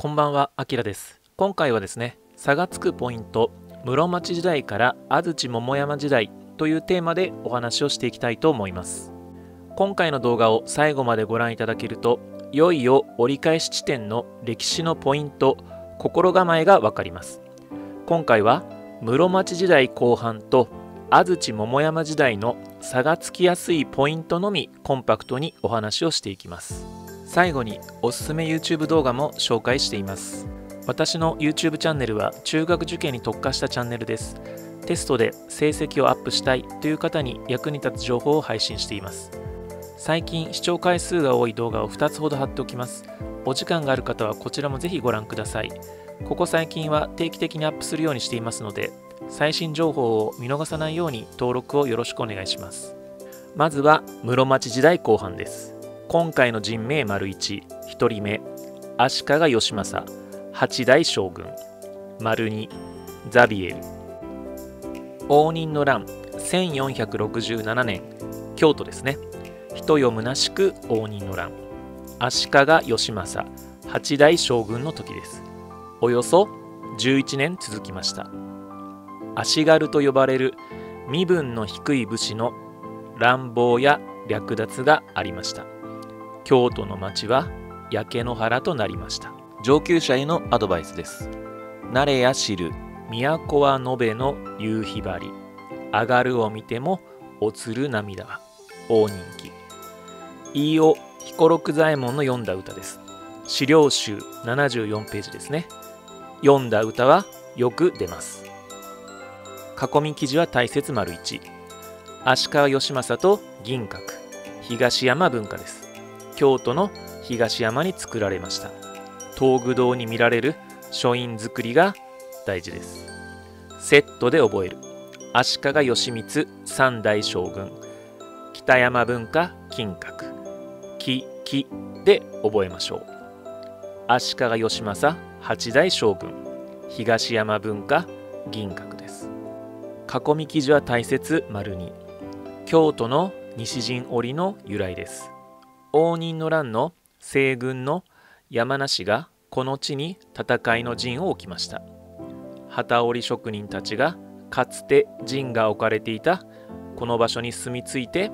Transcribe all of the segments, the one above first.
こんばんは、あきらです。今回はですね、差がつくポイント、室町時代から安土桃山時代というテーマでお話をしていきたいと思います。今回の動画を最後までご覧いただけると、いよいよ折り返し地点の歴史のポイント、心構えがわかります。今回は室町時代後半と安土桃山時代の差がつきやすいポイントのみコンパクトにお話をしていきます。最後におすすめ YouTube 動画も紹介しています。私の YouTube チャンネルは中学受験に特化したチャンネルです。テストで成績をアップしたいという方に役に立つ情報を配信しています。最近視聴回数が多い動画を2つほど貼っておきます。お時間がある方はこちらもぜひご覧ください。ここ最近は定期的にアップするようにしていますので、最新情報を見逃さないように登録をよろしくお願いします。まずは室町時代後半です。今回の人名 ①、1人目、足利義政、8代将軍。2、ザビエル。応仁の乱、1467年、京都ですね。人よむなしく応仁の乱。足利義政、8代将軍の時です。およそ11年続きました。足軽と呼ばれる身分の低い武士の乱暴や略奪がありました。京都の町は焼け野原となりました。上級者へのアドバイスです。慣れや知る都は延べの夕日張り、上がるを見てもおつる涙は大人気。飯尾彦六左衛門の読んだ歌です。資料集74ページですね。読んだ歌はよく出ます。囲み記事は大切 ①、 足利義政と銀閣、東山文化です。京都の東山に作られました。東具堂に見られる書院作りが大事です。セットで覚える足利義満三代将軍、北山文化金閣、木で覚えましょう。足利義政八代将軍、東山文化銀閣です。囲み記事は大切 ②、 京都の西陣織の由来です。応仁の乱の西軍の山梨がこの地に戦いの陣を置きました。機織職人たちがかつて陣が置かれていたこの場所に住み着いて、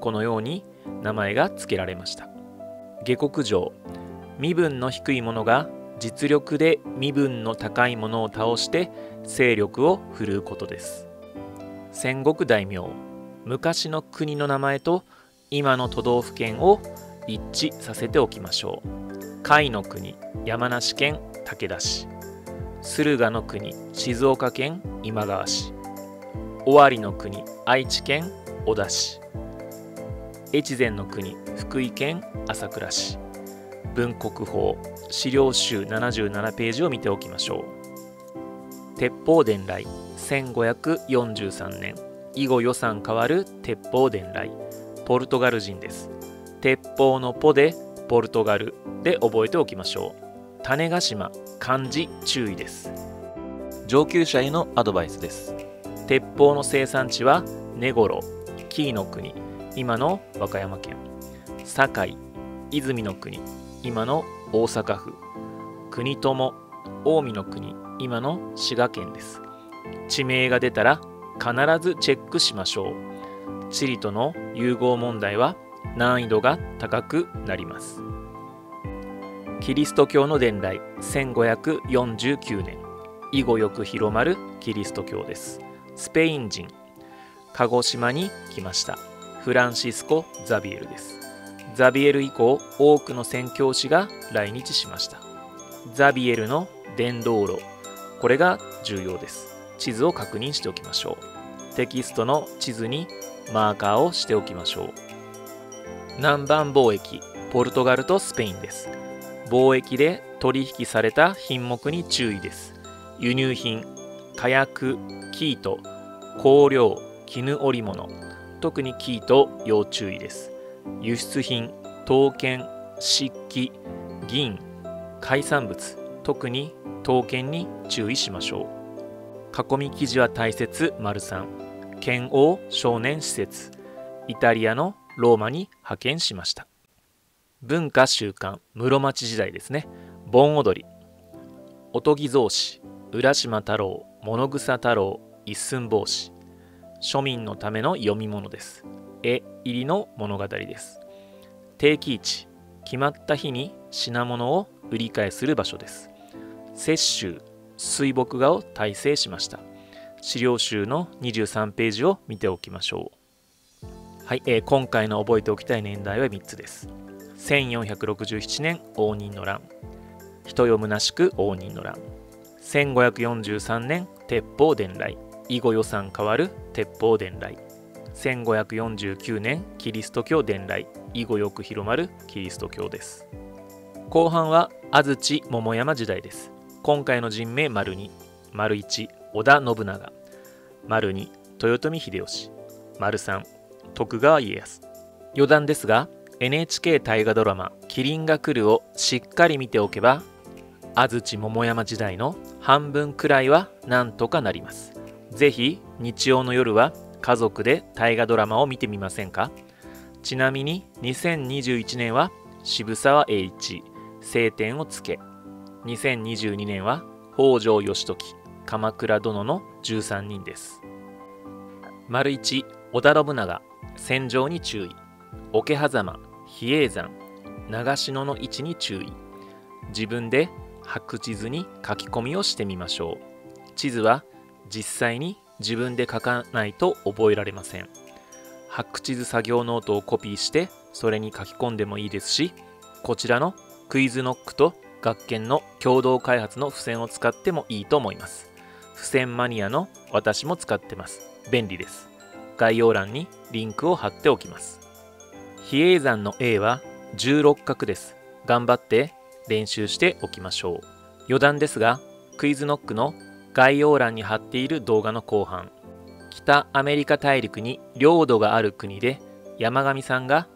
このように名前が付けられました。下克上、身分の低い者が実力で身分の高い者を倒して勢力を振るうことです。戦国大名、昔の国の名前と今の都道府県を一致させておきましょう。甲斐の国、山梨県武田市。駿河の国、静岡県今川市。尾張の国、愛知県小田市。越前の国、福井県朝倉市。文国宝、資料集77ページを見ておきましょう。鉄砲伝来、1543年。以後予算変わる鉄砲伝来。ポルトガル人です。鉄砲のポでポルトガルで覚えておきましょう。種ヶ島、漢字注意です。上級者へのアドバイスです。鉄砲の生産地は根室、紀伊の国今の和歌山県、堺、泉の国今の大阪府、国友、近江の国今の滋賀県です。地名が出たら必ずチェックしましょう。地理との融合問題は難易度が高くなります。キリスト教の伝来、1549年。以後よく広まるキリスト教です。スペイン人、鹿児島に来ました。フランシスコ・ザビエルです。ザビエル以降多くの宣教師が来日しました。ザビエルの伝道路、これが重要です。地図を確認しておきましょう。テキストの地図にマーカーをしておきましょう。南蛮貿易、ポルトガルとスペインです。貿易で取引された品目に注意です。輸入品、火薬、生糸、香料、絹織物、特に生糸要注意です。輸出品、刀剣、漆器、銀、海産物、特に刀剣に注意しましょう。囲み記事は大切 ③、剣王少年施設、イタリアのローマに派遣しました。文化習慣、室町時代ですね。盆踊り、おとぎ草子、浦島太郎、物草太郎、一寸法師、庶民のための読み物です。絵入りの物語です。定期市、決まった日に品物を売り買いする場所です。雪舟、水墨画を大成しました。資料集の23ページを見ておきましょう。はい、今回の覚えておきたい年代は3つです。1467年応仁の乱。人よむなしく応仁の乱。1543年鉄砲伝来。以後予算変わる鉄砲伝来。1549年キリスト教伝来。以後よく広まるキリスト教です。後半は安土桃山時代です。今回の人名 ② ① 織田信長 ② 豊臣秀吉 ③ 徳川家康。余談ですが NHK 大河ドラマ「麒麟がくる」をしっかり見ておけば安土桃山時代の半分くらいはなんとかなります。ぜひ日曜の夜は家族で大河ドラマを見てみませんか。ちなみに2021年は渋沢栄一、青天を衝け。2022年は北条義時、鎌倉殿の13人です。1、織田信長、戦場に注意。桶狭間、比叡山、長篠の位置に注意。自分で白地図に書き込みをしてみましょう。地図は実際に自分で書かないと覚えられません。白地図作業ノートをコピーしてそれに書き込んでもいいですし、こちらのクイズノックと学研の共同開発の付箋を使ってもいいと思います。付箋マニアの私も使ってます。便利です。概要欄にリンクを貼っておきます。比叡山の A は16画です。頑張って練習しておきましょう。余談ですがクイズノックの概要欄に貼っている動画の後半、北アメリカ大陸に領土がある国で山上さんが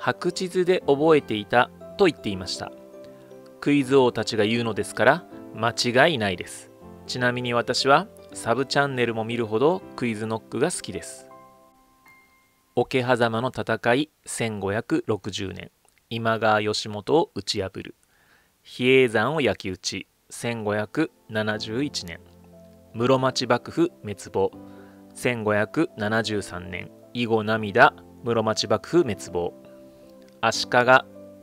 白地図で覚えていたと言っていました。クイズ王たちが言うのですから間違いないです。ちなみに私はサブチャンネルも見るほどクイズノックが好きです。桶狭間の戦い1560年、今川義元を打ち破る。比叡山を焼き討ち1571年。室町幕府滅亡1573年、以後涙室町幕府滅亡。足利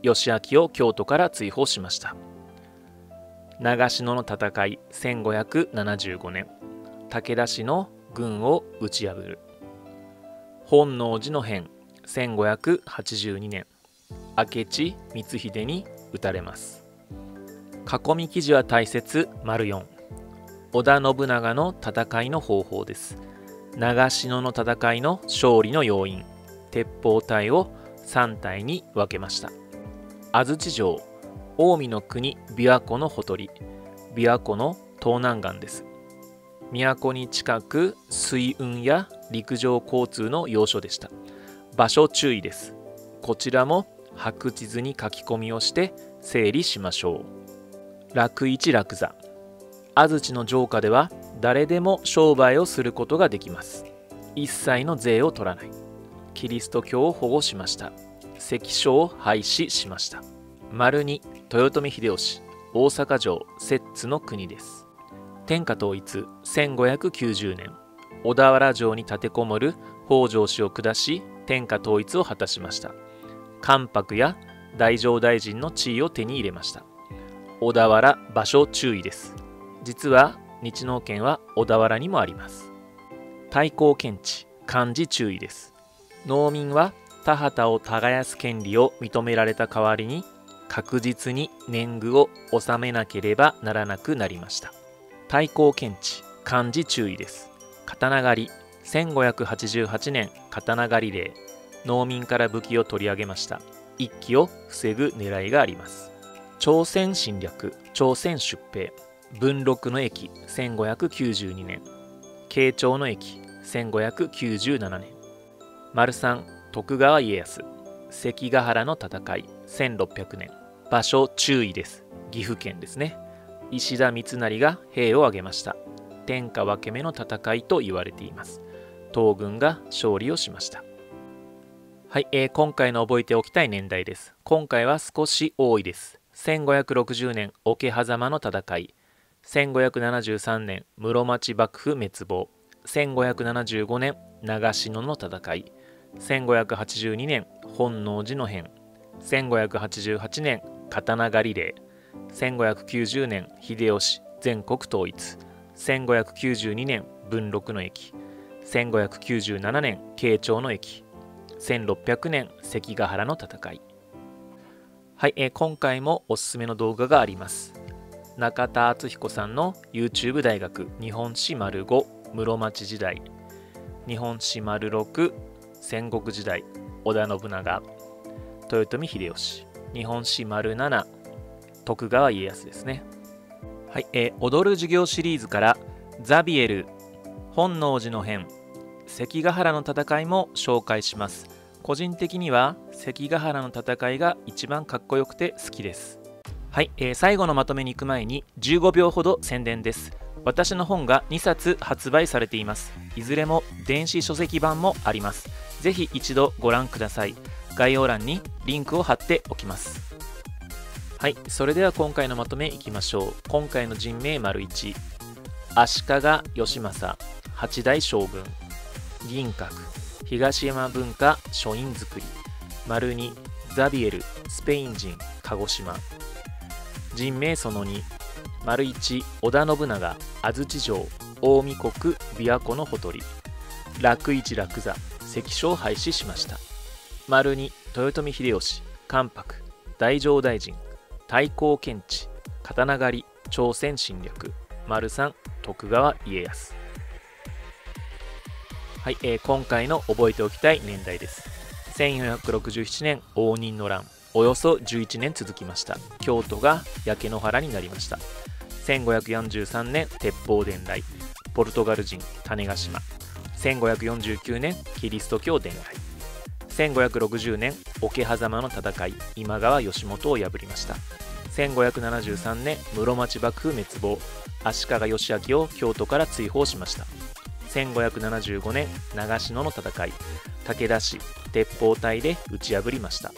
義昭を京都から追放しました。長篠の戦い1575年、武田氏の軍を打ち破る。本能寺の変1582年、明智光秀に討たれます。囲み記事は大切 ④織田信長の戦いの方法です。長篠の戦いの勝利の要因、鉄砲隊を3隊に分けました。安土城、近江の国、琵琶湖のほとり、琵琶湖の東南岸です。都に近く水運や陸上交通の要所でした。場所注意です。こちらも白地図に書き込みをして整理しましょう。楽市楽座。安土の城下では誰でも商売をすることができます。一切の税を取らない。キリスト教を保護しました。関所を廃止しました。2、豊臣秀吉、大阪城、摂津の国です。天下統一1590年、小田原城に立てこもる北条氏を下し天下統一を果たしました。関白や太政大臣の地位を手に入れました。小田原場所注意です。実は日農研は小田原にもあります。対抗検地、漢字注意です。農民は田畑を耕す権利を認められた代わりに確実に年貢を納めなければならなくなりました。対抗検地、漢字注意です。刀狩り1588年、刀狩り令、農民から武器を取り上げました。一揆を防ぐ狙いがあります。朝鮮侵略、朝鮮出兵、文禄の役1592年、慶長の役1597年。3、徳川家康、関ヶ原の戦い1600年、場所注意です。岐阜県ですね。石田三成が兵を挙げました。天下分け目の戦いと言われています。東軍が勝利をしました。はい、今回の覚えておきたい年代です。今回は少し多いです。1560年桶狭間の戦い、1573年室町幕府滅亡、1575年長篠の戦い、1582年本能寺の変、1588年刀狩り令、1590年秀吉全国統一、1592年文禄の役、1597年慶長の役、1600年関ヶ原の戦い。はい、今回もおすすめの動画があります。中田敦彦さんの YouTube 大学日本史丸5室町時代、日本史丸6戦国時代織田信長、豊臣秀吉、日本史丸7徳川家康ですね。はい、踊る授業シリーズからザビエル、本能寺の変、関ヶ原の戦いも紹介します。個人的には関ヶ原の戦いが一番かっこよくて好きです。はい、最後のまとめに行く前に15秒ほど宣伝です。私の本が2冊発売されています。いずれも電子書籍版もあります。ぜひ一度ご覧ください。概要欄にリンクを貼っておきます。はい、それでは今回のまとめいきましょう。今回の人名丸1、足利義政8代将軍、銀閣東山文化書院作り、丸2、ザビエルスペイン人鹿児島。人名その2、丸1、織田信長安土城近江国琵琶湖のほとり、楽市楽座関所を廃止しました。丸2、豊臣秀吉関白太政大臣太閤検地刀狩り朝鮮侵略、丸3、徳川家康。はい、今回の覚えておきたい年代です。1467年応仁の乱、およそ11年続きました。京都が焼け野原になりました。1543年鉄砲伝来、ポルトガル人種子島。1549年キリスト教伝来。1560年桶狭間の戦い、今川義元を破りました。1573年室町幕府滅亡、足利義昭を京都から追放しました。1575年長篠の戦い、武田氏鉄砲隊で打ち破りました。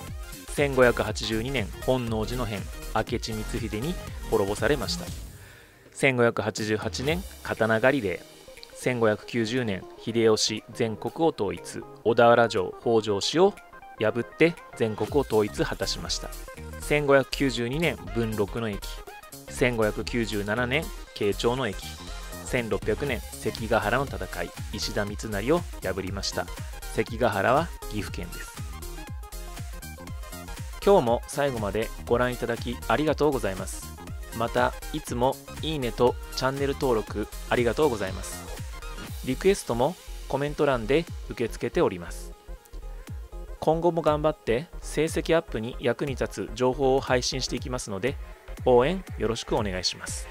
1582年本能寺の変、明智光秀に滅ぼされました。1588年刀狩り令、1590年秀吉全国を統一、小田原城北条氏を破って全国を統一果たしました。1592年文禄の役、1597年慶長の役、1600年関ヶ原の戦い、石田三成を破りました。関ヶ原は岐阜県です。今日も最後までご覧いただきありがとうございます。またいつもいいねとチャンネル登録ありがとうございます。リクエストもコメント欄で受け付けております。今後も頑張って成績アップに役に立つ情報を配信していきますので、応援よろしくお願いします。